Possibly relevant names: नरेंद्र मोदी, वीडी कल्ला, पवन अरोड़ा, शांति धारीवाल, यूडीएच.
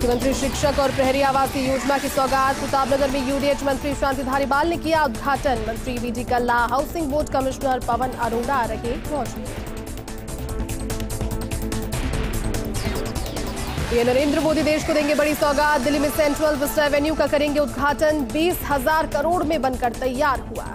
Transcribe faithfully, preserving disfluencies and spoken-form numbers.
मुख्यमंत्री शिक्षक और प्रहरी आवासीय योजना की सौगात। प्रतापनगर में यूडीएच मंत्री शांति धारीवाल ने किया उद्घाटन। मंत्री वीडी कल्ला, housing board commissioner पवन अरोड़ा रहे मौजूद। ये नरेंद्र मोदी देश को देंगे बड़ी सौगात। दिल्ली में सेंट्रल वेस्ट एवेन्यू का करेंगे उद्घाटन। बीस हजार करोड़ में बनकर तैयार हुआ।